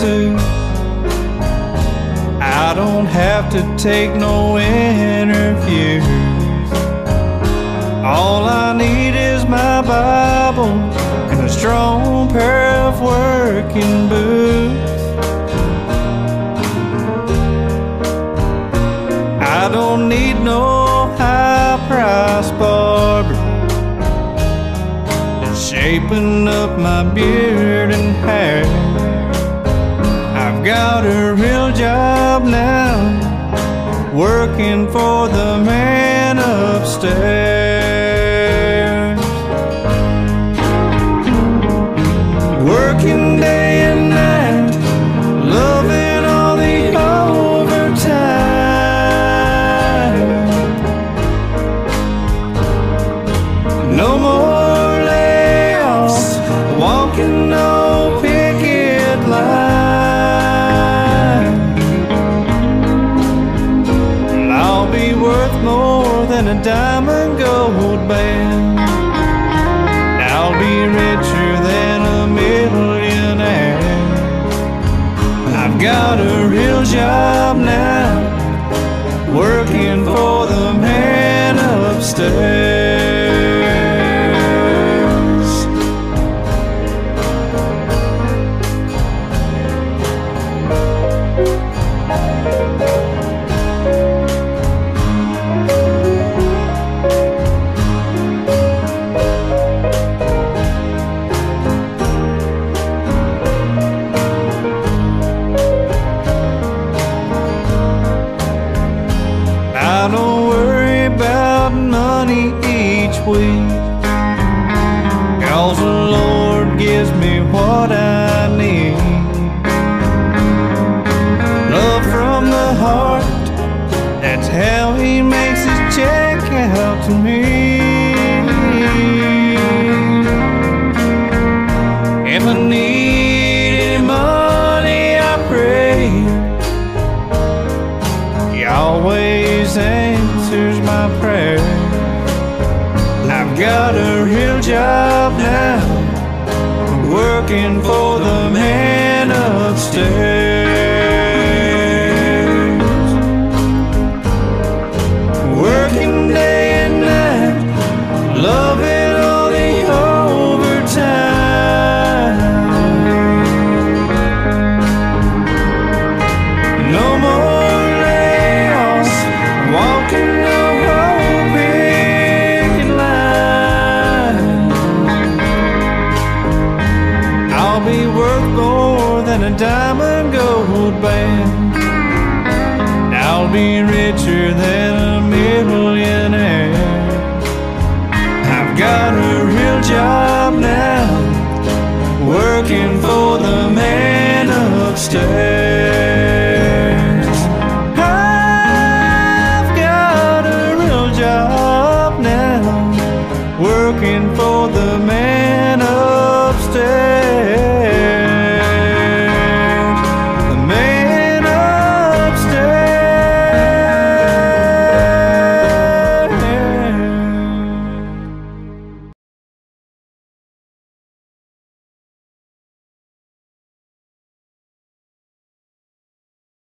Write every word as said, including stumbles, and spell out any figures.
suit. I don't have to take no interviews. All I need is my Bible and a strong pair of working boots. I don't need no high-priced barber shaping up my beard and hair. I've got a real job now, working for the man upstairs. Working day and night, loving all the overtime. No more walking no picket line. And I'll be worth more than a diamond gold band. And I'll be richer than a millionaire. I've got a real job now, working for the man upstairs. I don't worry about money each week, 'cause the Lord gives me what I need. Love from the heart, that's how He makes His check out to me. If I need any money, I pray He always answers my prayer. I've got a real job now, working for the man upstairs. Working day and night, loving all the overtime. No more walking no picket line. I'll be worth more than a diamond gold band. I'll be richer than a millionaire. I've got a real job now, working for the man upstairs. Working for the man upstairs.